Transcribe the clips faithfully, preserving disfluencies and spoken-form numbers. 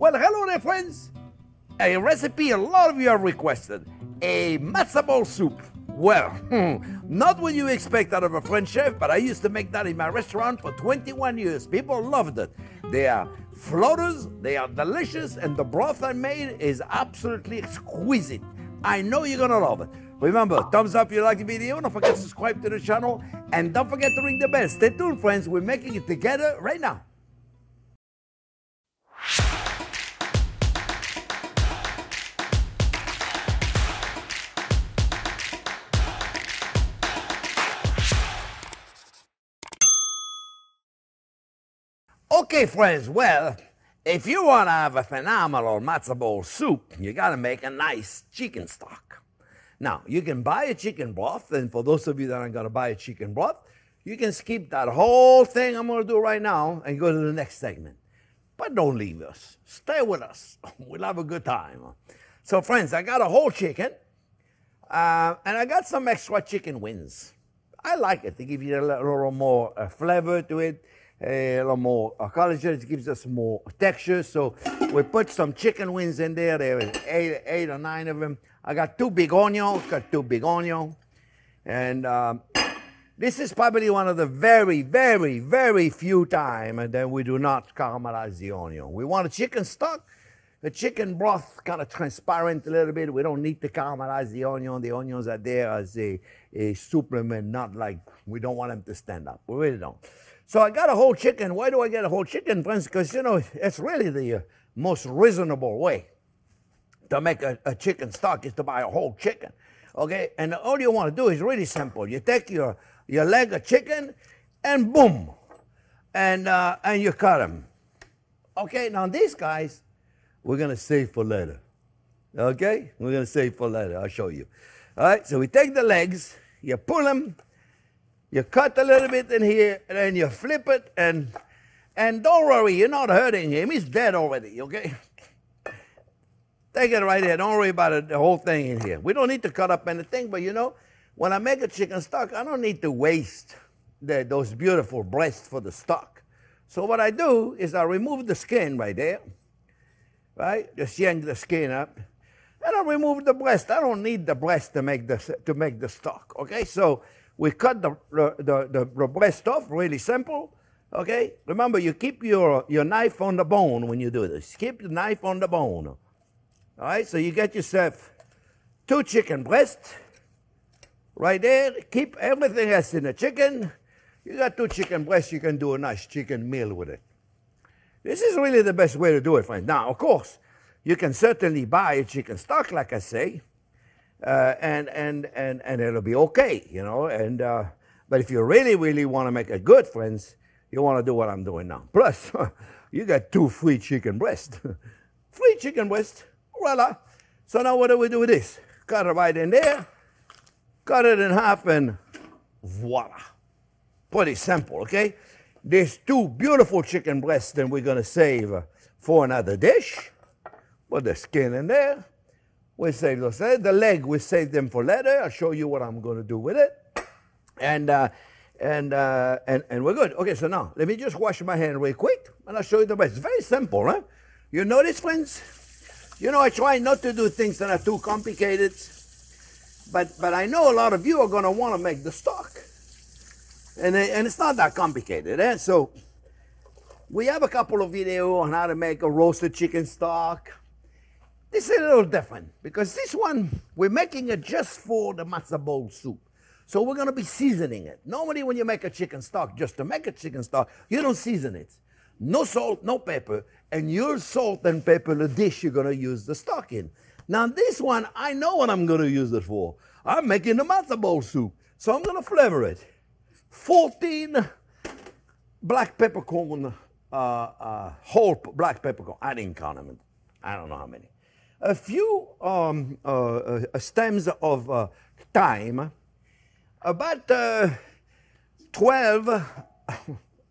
Well, hello there, friends. A recipe a lot of you have requested, a matzo ball soup. Well, not what you expect out of a French chef, but I used to make that in my restaurant for twenty-one years. People loved it. They are floaters, they are delicious, and the broth I made is absolutely exquisite. I know you're gonna love it. Remember, thumbs up if you like the video, don't forget to subscribe to the channel, and don't forget to ring the bell. Stay tuned, friends, we're making it together right now. Okay, friends, well, if you want to have a phenomenal matzo ball soup, you got to make a nice chicken stock. Now, you can buy a chicken broth, and for those of you that aren't going to buy a chicken broth, you can skip that whole thing I'm going to do right now and go to the next segment. But don't leave us. Stay with us. We'll have a good time. So, friends, I got a whole chicken, uh, and I got some extra chicken wings. I like it. They give you a little more uh, flavor to it. A little more collagen, it gives us more texture. So we put some chicken wings in there. There was eight, eight or nine of them. I got two big onions, got two big onions. And um, this is probably one of the very, very, very few times that we do not caramelize the onion. We want a chicken stock, the chicken broth kind of transparent a little bit. We don't need to caramelize the onion. The onions are there as a, a supplement, not like we don't want them to stand up. We really don't. So I got a whole chicken. Why do I get a whole chicken, friends? Because, you know, it's really the most reasonable way to make a, a chicken stock is to buy a whole chicken, okay? And all you want to do is really simple. You take your, your leg of chicken and boom, and, uh, and you cut them. Okay, now these guys, we're going to save for later, okay? We're going to save for later. I'll show you. All right, so we take the legs, you pull them, you cut a little bit in here, and then you flip it, and and don't worry, you're not hurting him. He's dead already, okay? Take it right here. Don't worry about it, the whole thing in here. We don't need to cut up anything, but you know, when I make a chicken stock, I don't need to waste the, those beautiful breasts for the stock. So what I do is I remove the skin right there, right? Just yank the skin up, and I remove the breast. I don't need the breast to make the, to make the stock, okay? So we cut the, the, the, the breast off, really simple, okay? Remember, you keep your, your knife on the bone when you do this. Keep the knife on the bone, all right? So you get yourself two chicken breasts right there. Keep everything else in the chicken. You got two chicken breasts, you can do a nice chicken meal with it. This is really the best way to do it, friends. Now, of course, you can certainly buy a chicken stock, like I say, Uh, and, and, and, and it'll be okay, you know, and, uh, but if you really, really want to make it good, friends, you want to do what I'm doing now. Plus, you got two free chicken breasts. Free chicken breasts, voila. So now what do we do with this? Cut it right in there, cut it in half, and voila. Pretty simple, okay? There's two beautiful chicken breasts that we're going to save for another dish. Put the skin in there. We'll save those. The leg, we'll save them for later. I'll show you what I'm going to do with it. And, uh, and, uh, and, and we're good. Okay, so now, let me just wash my hand real quick, and I'll show you the rest. It's very simple, right? You notice, friends? You know, I try not to do things that are too complicated, but, but I know a lot of you are going to want to make the stock. And, and it's not that complicated, eh? So we have a couple of videos on how to make a roasted chicken stock. This is a little different because this one, we're making it just for the matzo ball soup. So we're going to be seasoning it. Normally when you make a chicken stock, just to make a chicken stock, you don't season it. No salt, no pepper, and your salt and pepper the dish you're going to use the stock in. Now this one, I know what I'm going to use it for. I'm making the matzo ball soup, so I'm going to flavor it. fourteen black peppercorn, uh, uh, whole black peppercorn. I didn't count them. I don't know how many. A few um, uh, stems of uh, thyme, about uh, twelve,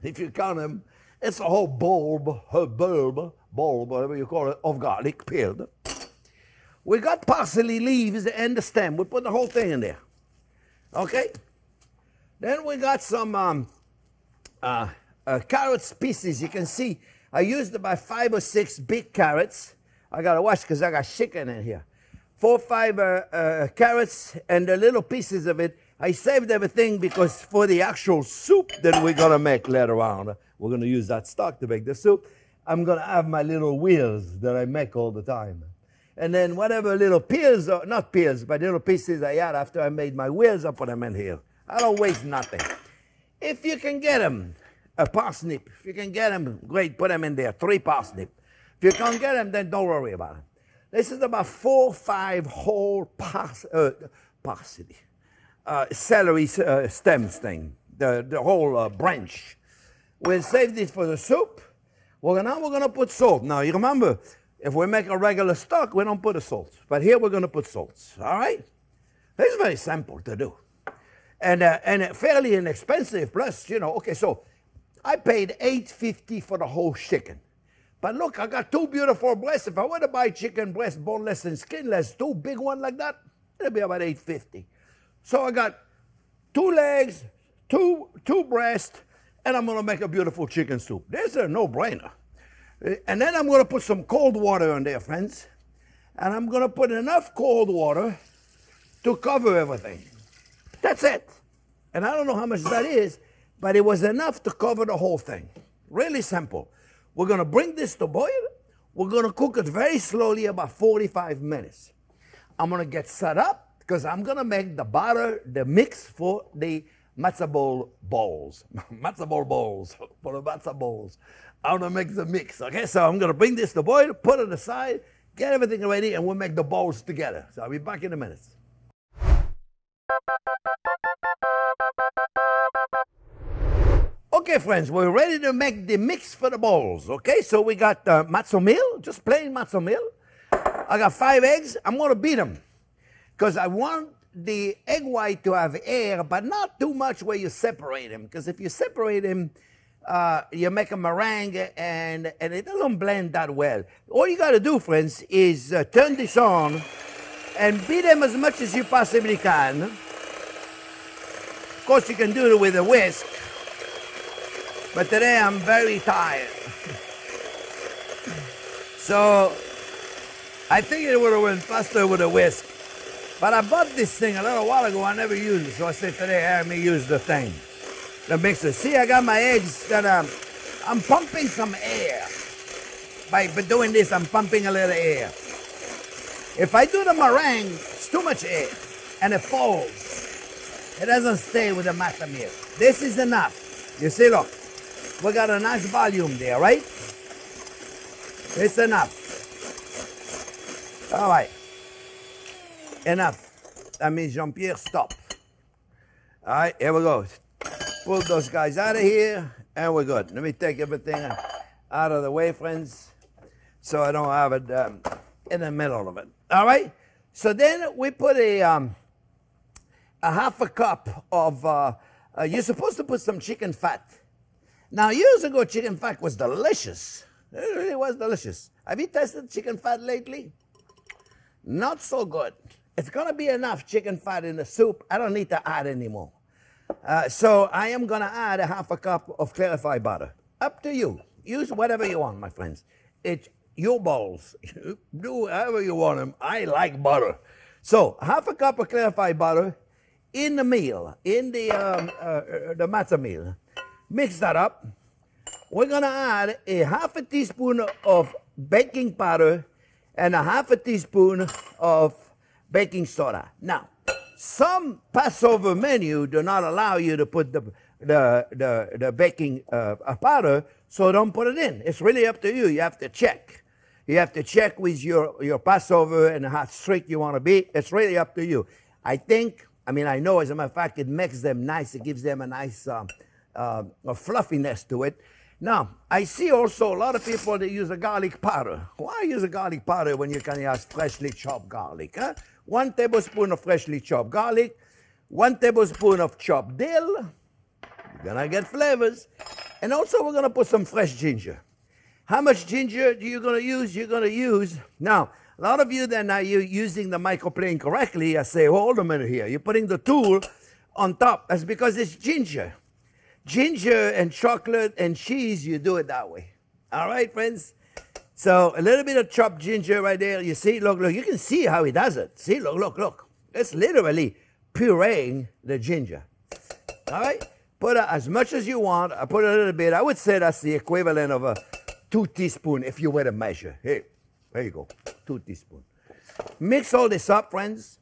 if you count them, it's a whole bulb, a bulb, bulb, whatever you call it, of garlic peeled. We got parsley leaves and the stem. We put the whole thing in there, okay? Then we got some um, uh, uh, carrot pieces. You can see I used about five or six big carrots. I got to watch because I got chicken in here. Four, five uh, uh, carrots and the little pieces of it. I saved everything because for the actual soup that we're going to make later on, we're going to use that stock to make the soup. I'm going to have my little wheels that I make all the time. And then whatever little peels, or not peels, but little pieces I had after I made my wheels, I put them in here. I don't waste nothing. If you can get them, a parsnip, if you can get them, great, put them in there, three parsnip. If you can't get them, then don't worry about them. This is about four, five whole pars uh, parsley, uh, celery uh, stems thing, the, the whole uh, branch. We'll save this for the soup. Well, now we're going to put salt. Now, you remember, if we make a regular stock, we don't put a salt. But here we're going to put salts, all right? It's very simple to do. And, uh, and fairly inexpensive, plus, you know, okay, so I paid eight fifty for the whole chicken. But look, I got two beautiful breasts. If I were to buy chicken breast, boneless and skinless, two big ones like that, it'll be about eight fifty. So I got two legs, two, two breasts, and I'm going to make a beautiful chicken soup. This is a no-brainer. And then I'm going to put some cold water on there, friends. And I'm going to put enough cold water to cover everything. That's it. And I don't know how much that is, but it was enough to cover the whole thing. Really simple. We're going to bring this to boil. We're going to cook it very slowly, about forty-five minutes. I'm going to get set up because I'm going to make the batter, the mix for the matzo ball balls. Matzo ball balls, for the matzo balls. I'm going to make the mix, okay? So I'm going to bring this to boil, put it aside, get everything ready, and we'll make the balls together. So I'll be back in a minute. Okay, friends, we're ready to make the mix for the balls, okay? So we got uh, matzo meal, just plain matzo meal. I got five eggs. I'm going to beat them because I want the egg white to have air, but not too much where you separate them, because if you separate them, uh, you make a meringue, and, and it doesn't blend that well. All you got to do, friends, is uh, turn this on and beat them as much as you possibly can. Of course, you can do it with a whisk. But today I'm very tired. So I think it would have went faster with a whisk. But I bought this thing a little while ago. I never used it. So I said today, let me use the thing, the mixer. See, I got my eggs that I'm, I'm pumping some air. By, by doing this, I'm pumping a little air. If I do the meringue, it's too much air. And it falls. It doesn't stay with the matzo meal. This is enough. You see, look. We got a nice volume there, right? It's enough. All right. Enough. That means Jean-Pierre, stop. All right, here we go. Pull those guys out of here, and we're good. Let me take everything out of the way, friends, so I don't have it um, in the middle of it. All right? So then we put a, um, a half a cup of, uh, uh, you're supposed to put some chicken fat. Now, years ago, chicken fat was delicious. It really was delicious. Have you tasted chicken fat lately? Not so good. It's going to be enough chicken fat in the soup. I don't need to add anymore. Uh, so I am going to add a half a cup of clarified butter. Up to you. Use whatever you want, my friends. It's your balls. Do whatever you want them. I like butter. So half a cup of clarified butter in the meal, in the, um, uh, the matzo meal. Mix that up. We're going to add a half a teaspoon of baking powder and a half a teaspoon of baking soda. Now, some Passover menu do not allow you to put the, the, the, the baking uh, powder, so don't put it in. It's really up to you. You have to check. You have to check with your, your Passover and how strict you want to be. It's really up to you. I think, I mean, I know as a matter of fact, it makes them nice. It gives them a nice... Um, Uh, a fluffiness to it. Now, I see also a lot of people that use a garlic powder. Why use a garlic powder when you can use freshly chopped garlic? Huh? One tablespoon of freshly chopped garlic, one tablespoon of chopped dill. You're gonna get flavors. And also we're gonna put some fresh ginger. How much ginger do you gonna use? You're gonna use, now, a lot of you that are using the microplane correctly, I say, well, hold a minute here. You're putting the tool on top. That's because it's ginger. Ginger and chocolate and cheese, you do it that way. All right, friends. So a little bit of chopped ginger right there. You see, look, look, you can see how he does it. See, look, look, look. It's literally pureeing the ginger. All right? Put a, as much as you want. I put a little bit. I would say that's the equivalent of a two teaspoon if you were to measure. Here, there you go, two teaspoon. Mix all this up, friends.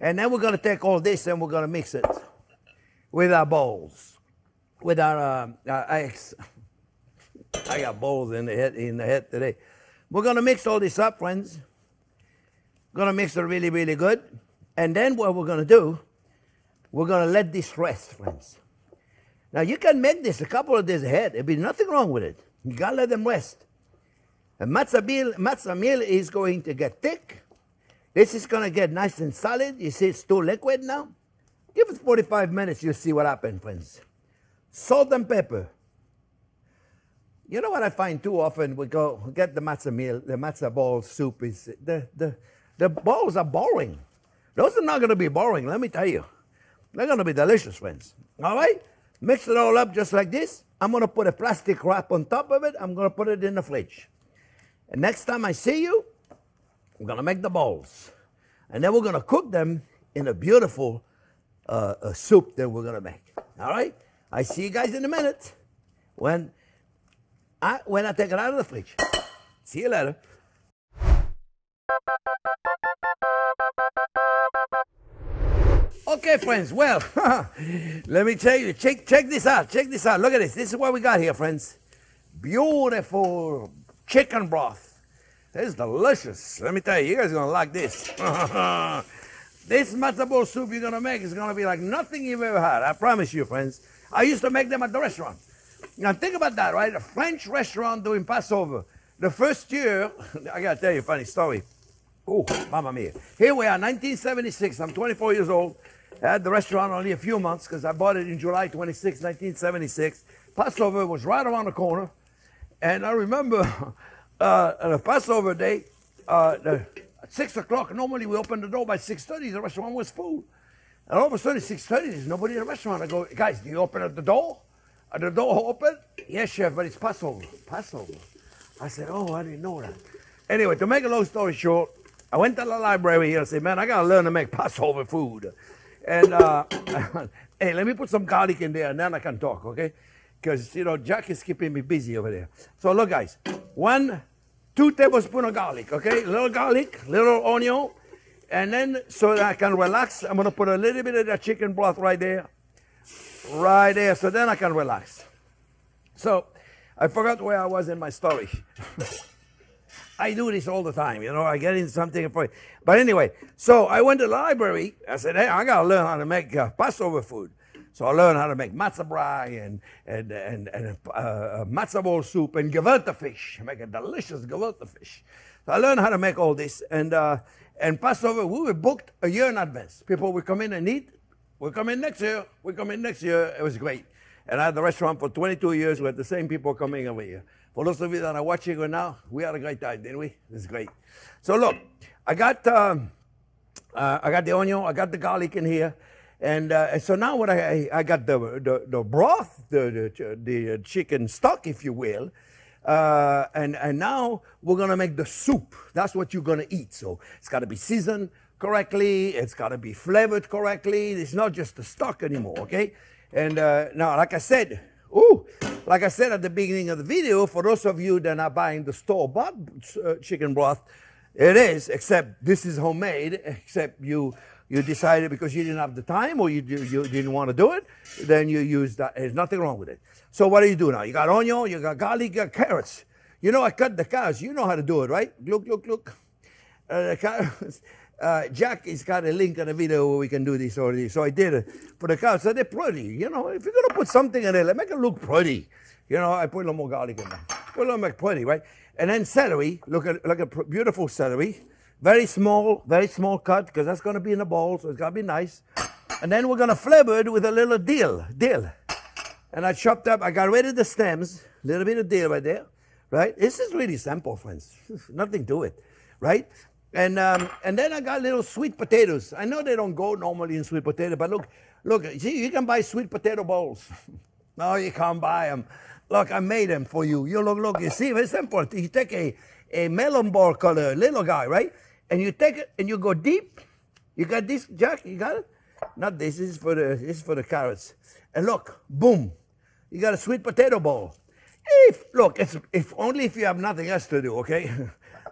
And then we're going to take all this and we're going to mix it with our bowls. With our, um, our eggs. I got bowls in the head in the head today. We're gonna mix all this up, friends. Gonna mix it really, really good. And then what we're gonna do, we're gonna let this rest, friends. Now you can make this a couple of days ahead. There'll be nothing wrong with it. You gotta let them rest. And matzo meal, matzo meal is going to get thick. This is gonna get nice and solid. You see it's too liquid now. Give it forty-five minutes, you'll see what happens, friends. Salt and pepper. You know what I find too often? We go get the matzo meal, the matzo ball soup is the the the balls are boring. Those are not going to be boring. Let me tell you, they're going to be delicious, friends. All right, mix it all up just like this. I'm going to put a plastic wrap on top of it. I'm going to put it in the fridge. And next time I see you, I'm going to make the balls, and then we're going to cook them in a beautiful uh, a soup that we're going to make. All right. I see you guys in a minute. When I, when I take it out of the fridge. See you later. Okay, friends, well, let me tell you, check, check this out, check this out. Look at this, this is what we got here, friends. Beautiful chicken broth. This is delicious. Let me tell you, you guys are gonna like this. This matzo ball soup you're gonna make is gonna be like nothing you've ever had, I promise you, friends. I used to make them at the restaurant. Now think about that, right? A French restaurant doing Passover. The first year, I gotta tell you a funny story. Oh, mamma mia. Here we are, nineteen seventy-six. I'm twenty-four years old. I had the restaurant only a few months because I bought it in July twenty-sixth, nineteen seventy-six. Passover was right around the corner. And I remember uh, on a Passover day, uh, the, at six o'clock, normally we open the door by six thirty. The restaurant was full. And all of a sudden, six thirty, there's nobody in the restaurant. I go, guys, do you open up the door? Are the door open? Yes, chef, but it's Passover. Passover. I said, oh, I didn't know that. Anyway, to make a long story short, I went to the library here and said, man, I got to learn to make Passover food. And, uh, hey, let me put some garlic in there, and then I can talk, okay? Because, you know, Jack is keeping me busy over there. So, look, guys, one, two tablespoons of garlic, okay? Little garlic, little onion. And then, so that I can relax, I'm going to put a little bit of that chicken broth right there. Right there. So then I can relax. So I forgot where I was in my story. I do this all the time. You know, I get in something. For but anyway, so I went to the library. I said, hey, I got to learn how to make uh, Passover food. So I learned how to make matzo braai and, and, and, and uh, matzo ball soup and gefilte fish. Make a delicious gefilte fish. So I learned how to make all this. And, uh, and Passover, we were booked a year in advance. People would come in and eat. We'll come in next year. We'll come in next year. It was great. And I had the restaurant for twenty-two years. We had the same people coming over here. For those of you that are watching right now, we had a great time, didn't we? It's great. So look, I got um, uh, I got the onion. I got the garlic in here. And, uh, and so now what I, I got the, the, the broth, the, the, the chicken stock, if you will. Uh, and, and now we're going to make the soup. That's what you're going to eat. So it's got to be seasoned correctly. It's got to be flavored correctly. It's not just the stock anymore, okay? And uh, now, like I said, ooh, like I said at the beginning of the video, for those of you that are buying the store-bought uh, chicken broth, it is, except this is homemade, except you you decided because you didn't have the time or you, you didn't want to do it, then you use that. There's nothing wrong with it. So what do you do now? You got onion, you got garlic, you got carrots. You know, I cut the carrots. You know how to do it, right? Look, look, look. Uh, the carrots. Uh, Jack has got a link on the video where we can do this already. So I did it for the carrots. So they're pretty. You know, if you're going to put something in there, make it look pretty. You know, I put a little more garlic in there. Put a little more pretty, right? And then celery. Look at like a beautiful celery. Very small, very small cut because that's going to be in a bowl, so it's got to be nice. And then we're going to flavor it with a little dill. Dill. And I chopped up. I got rid of the stems. A little bit of dill right there, right? This is really simple, friends. Nothing to it, right? And, um, and then I got little sweet potatoes. I know they don't go normally in sweet potato, but look, look, see, you can buy sweet potato bowls. No, you can't buy them. Look, I made them for you. You look, look, you see, it's simple. You take a, a melon ball color, little guy, right? And you take it and you go deep. You got this, Jack? You got it? Not this, this is for the, this is for the carrots. And look, boom, you got a sweet potato ball. If, look, it's, if only if you have nothing else to do, okay?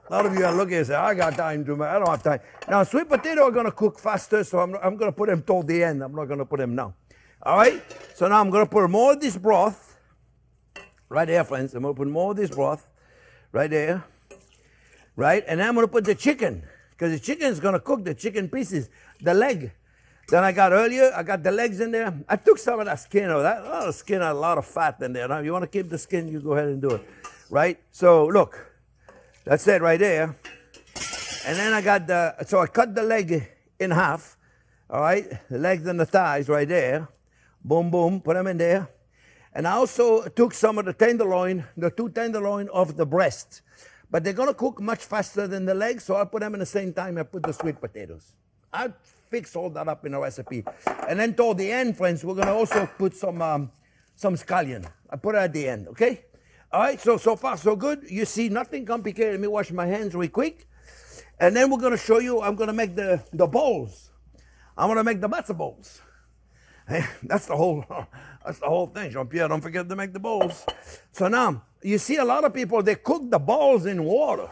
A lot of you are looking and say, I got time to, I don't have time. Now, sweet potato are gonna cook faster, so I'm, I'm gonna put them toward the end. I'm not gonna put them now. All right, so now I'm gonna put more of this broth, right there, friends. I'm gonna put more of this broth, right there, right? And then I'm gonna put the chicken, because the chicken is gonna cook the chicken pieces, the leg. Then I got earlier, I got the legs in there. I took some of that skin over that. A lot of skin, a lot of fat in there. Now, if you want to keep the skin, you go ahead and do it, right? So look, that's it right there. And then I got the, so I cut the leg in half, all right? The legs and the thighs right there. Boom, boom, put them in there. And I also took some of the tenderloin, the two tenderloin of the breast. But they're gonna cook much faster than the legs, so I put them in the same time I put the sweet potatoes. I'll fix all that up in a recipe. And then toward the end, friends, we're gonna also put some um, some scallion. I put it at the end, okay? All right, so, so far, so good. You see, nothing complicated. Let me wash my hands real quick. And then we're gonna show you, I'm gonna make the, the bowls. I'm gonna make the matzo bowls. Hey, that's the whole, that's the whole thing, Jean-Pierre, don't forget to make the bowls. So now, you see a lot of people, they cook the bowls in water.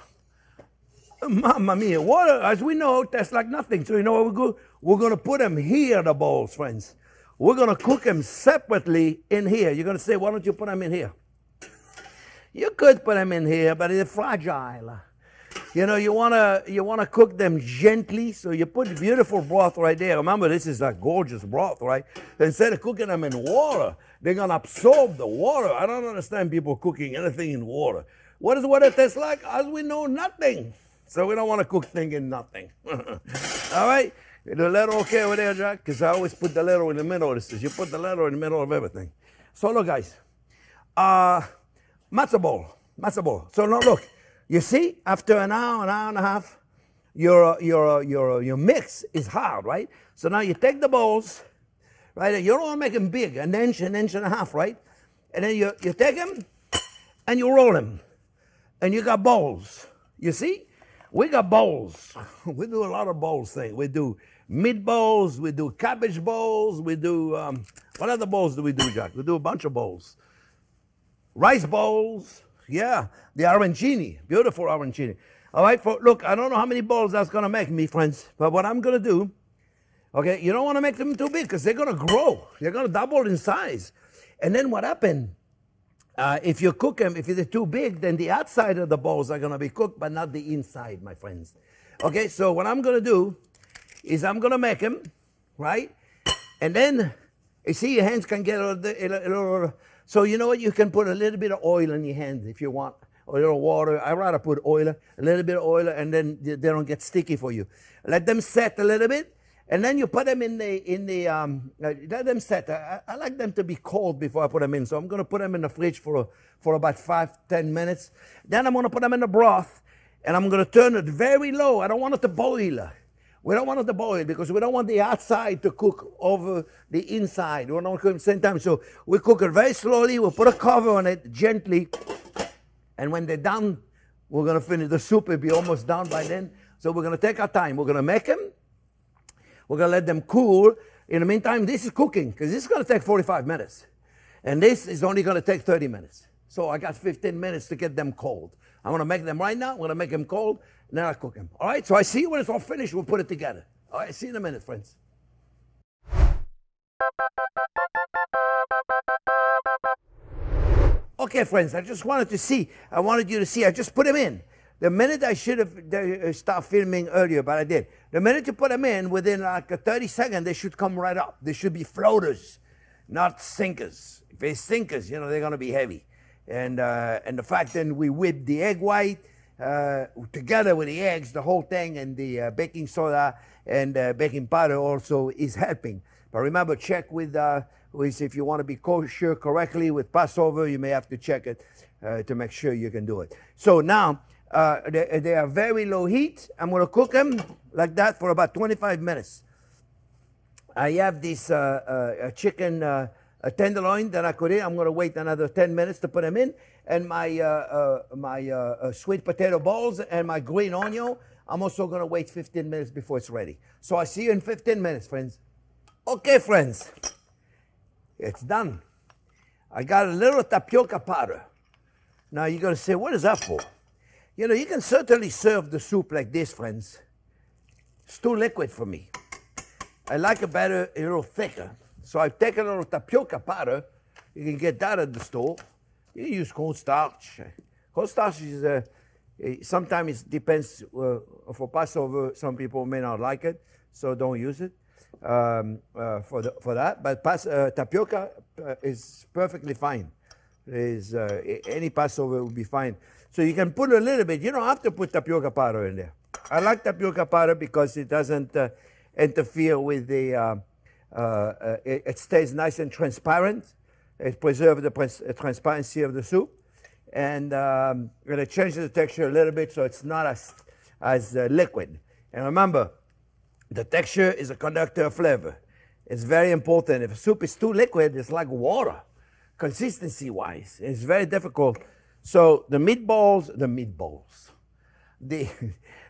Mamma mia, water, as we know, tastes like nothing. So you know what we go? We're gonna put them here, the bowls, friends. We're gonna cook them separately in here. You're gonna say, why don't you put them in here? You could put them in here, but they're fragile. You know, you wanna, you wanna cook them gently, so you put beautiful broth right there. Remember, this is a gorgeous broth, right? Instead of cooking them in water, they're gonna absorb the water. I don't understand people cooking anything in water. What does water taste like? As we know, nothing. So we don't want to cook thing in nothing. All right? The letter okay over there, Jack? Because I always put the letter in the middle of this. You put the letter in the middle of everything. So look, guys. Uh, matzo ball. Matzo ball. So now look. You see? After an hour, an hour and a half, your, your, your, your mix is hard, right? So now you take the balls, right? You don't want to make them big. An inch, an inch and a half, right? And then you, you take them and you roll them. And you got balls. You see? We got bowls. We do a lot of bowls thing. We do meat bowls. We do cabbage bowls. We do, um, what other bowls do we do, Jack? We do a bunch of bowls. Rice bowls. Yeah, the arancini. Beautiful arancini. All right, for, look, I don't know how many bowls that's going to make me, friends. But what I'm going to do, okay, you don't want to make them too big because they're going to grow. They're going to double in size. And then what happened? Uh, if you cook them, if they're too big, then the outside of the bowls are going to be cooked, but not the inside, my friends. Okay, so what I'm going to do is I'm going to make them, right? And then, you see, your hands can get a little, a little... So you know what? You can put a little bit of oil in your hands if you want, or a little water. I'd rather put oil, a little bit of oil, and then they don't get sticky for you. Let them set a little bit, and then you put them in the... in the um, let them set. I, I like them to be cold before I put them in, so I'm going to put them in the fridge for, for about five, ten minutes. Then I'm going to put them in the broth, and I'm going to turn it very low. I don't want it to boil. We don't want it to boil because we don't want the outside to cook over the inside. We don't want to cook at the same time. So we cook it very slowly. We'll put a cover on it gently. And when they're done, we're going to finish the soup. It'll be almost done by then. So we're going to take our time. We're going to make them. We're going to let them cool. In the meantime, this is cooking because this is going to take forty-five minutes. And this is only going to take thirty minutes. So I got fifteen minutes to get them cold. I'm going to make them right now. I'm going to make them cold. And then I'll cook them. All right, so I see when it's all finished, we'll put it together. All right, see you in a minute, friends. Okay, friends, I just wanted to see. I wanted you to see. I just put them in. The minute I should have started filming earlier, but I did. The minute you put them in, within like a thirty seconds, they should come right up. They should be floaters, not sinkers. If they're sinkers, you know, they're going to be heavy. And, uh, and the fact that we whipped the egg white uh, together with the eggs, the whole thing, and the uh, baking soda and uh, baking powder also is helping. But remember, check with, uh, with if you want to be kosher correctly with Passover, you may have to check it uh, to make sure you can do it. So now, uh, they, they are very low heat. I'm going to cook them like that for about twenty-five minutes. I have this uh, uh, chicken... Uh, a tenderloin that I could eat. I'm going to wait another ten minutes to put them in. And my, uh, uh, my uh, uh, sweet potato balls and my green onion, I'm also going to wait fifteen minutes before it's ready. So I see you in fifteen minutes, friends. Okay, friends. It's done. I got a little tapioca powder. Now you're going to say, what is that for? You know, you can certainly serve the soup like this, friends. It's too liquid for me. I like it better, a little thicker. So I've taken a little tapioca powder. You can get that at the store. You can use cornstarch. Cornstarch is, uh, sometimes it depends, uh, for Passover, some people may not like it, so don't use it um, uh, for, the, for that. But pas uh, tapioca uh, is perfectly fine. Is uh, any Passover will be fine. So you can put a little bit. You don't have to put tapioca powder in there. I like tapioca powder because it doesn't uh, interfere with the, uh, uh, uh, it, it stays nice and transparent. It preserves the trans transparency of the soup. And um, going to change the texture a little bit so it's not as, as uh, liquid. And remember, the texture is a conductor of flavor. It's very important. If a soup is too liquid, it's like water. Consistency-wise, it's very difficult. So the meatballs, the meatballs, the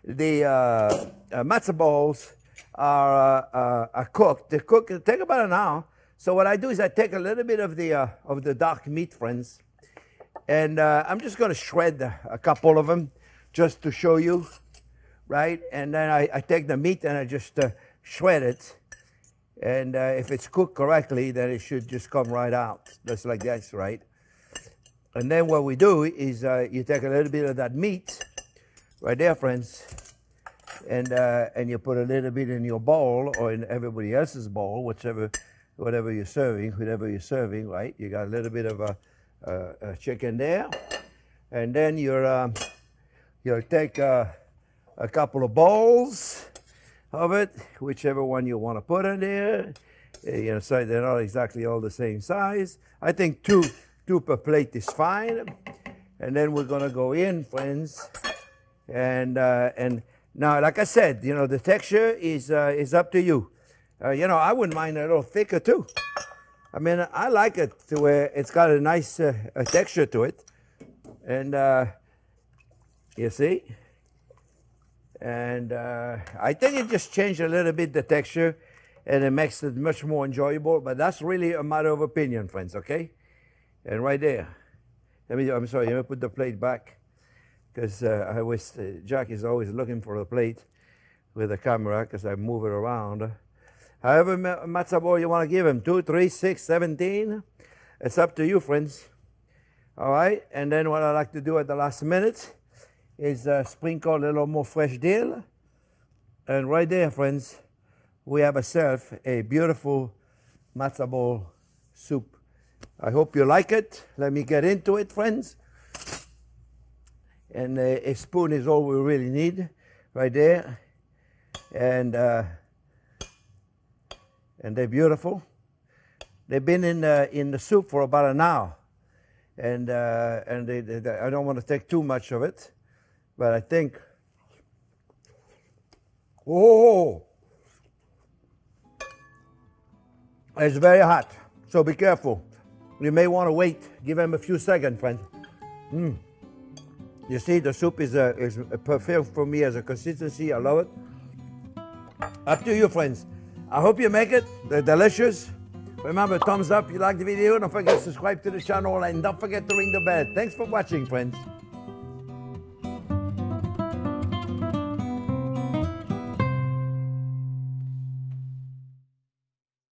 the uh, uh, matzo balls are, uh, are cooked. They cook. They take about an hour. So what I do is I take a little bit of the uh, of the dark meat, friends, and uh, I'm just going to shred a couple of them just to show you, right? And then I, I take the meat and I just uh, shred it. And uh, if it's cooked correctly, then it should just come right out, just like that's right? And then what we do is uh, you take a little bit of that meat, right there, friends, and uh, and you put a little bit in your bowl or in everybody else's bowl, whichever, whatever you're serving, whatever you're serving, right? You got a little bit of a, a, a chicken there, and then you're um, you'll take uh, a couple of bowls of it, whichever one you want to put in there. You know, so they're not exactly all the same size. I think two, two per plate is fine. And then we're gonna go in, friends. And uh, and now, like I said, you know, the texture is uh, is up to you. Uh, you know, I wouldn't mind a little thicker too. I mean, I like it to where it's got a nice uh, a texture to it. And uh, you see. And uh, I think it just changed a little bit the texture, and it makes it much more enjoyable. But that's really a matter of opinion, friends. Okay, and right there. Let me. I'm sorry. Let me put the plate back, because uh, I always uh, Jack is always looking for the plate with the camera, because I move it around. However matzo ball you want to give him, two, three, six, seventeen. It's up to you, friends. All right. And then what I like to do at the last minute is uh, sprinkle a little more fresh dill. And right there, friends, we have ourselves a beautiful matzo ball soup. I hope you like it. Let me get into it, friends. And a, a spoon is all we really need, right there. And, uh, and they're beautiful. They've been in the, in the soup for about an hour. And, uh, and they, they, they, I don't want to take too much of it. But I think, oh, it's very hot, so be careful. You may want to wait, give him a few seconds, friend. Mm. You see, the soup is, a, is a perfect for me as a consistency, I love it. Up to you, friends. I hope you make it, they're delicious. Remember, thumbs up if you like the video, don't forget to subscribe to the channel and don't forget to ring the bell. Thanks for watching, friends.